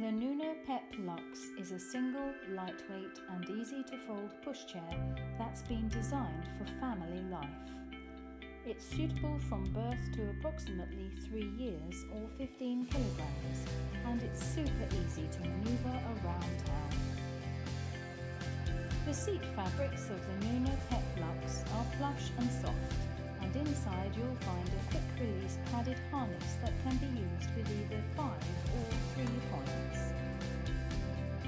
The Nuna Pepp Luxx is a single, lightweight and easy-to-fold pushchair that's been designed for family life. It's suitable from birth to approximately 3 years or 15 kilograms, and it's super easy to manoeuvre around town. The seat fabrics of the Nuna Pepp Luxx are plush and soft, and inside you'll find a quick-release padded harness that can be used with either 5 or 3 points.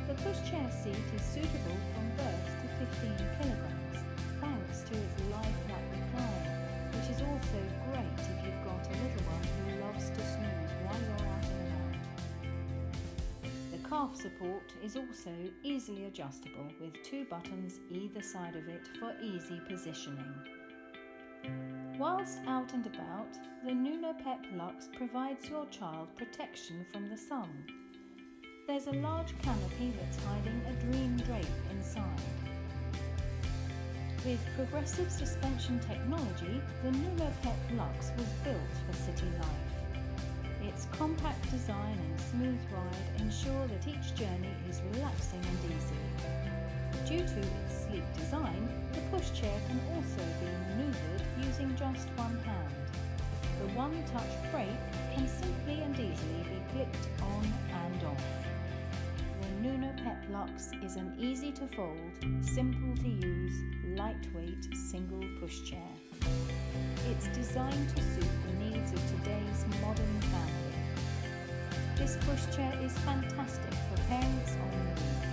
The pushchair seat is suitable from birth to 15 kilograms, thanks to its lie-flat recline, which is also great if you've got a little one who loves to snooze while you're out and about. The calf support is also easily adjustable with 2 buttons either side of it for easy positioning. Whilst out and about, the Nuna Pepp Luxx provides your child protection from the sun. There's a large canopy that's hiding a dream drape inside. With progressive suspension technology, the Nuna Pepp Luxx was built for city life. Its compact design and smooth ride ensure that each journey is relaxing and easy. Due to its sleek design, the pushchair can also be manoeuvred using just one hand. The one-touch brake can simply and easily be clicked on and off. The Nuna Pepp Luxx is an easy-to-fold, simple-to-use, lightweight single pushchair. It's designed to suit the needs of today's modern family. This pushchair is fantastic for parents on the move.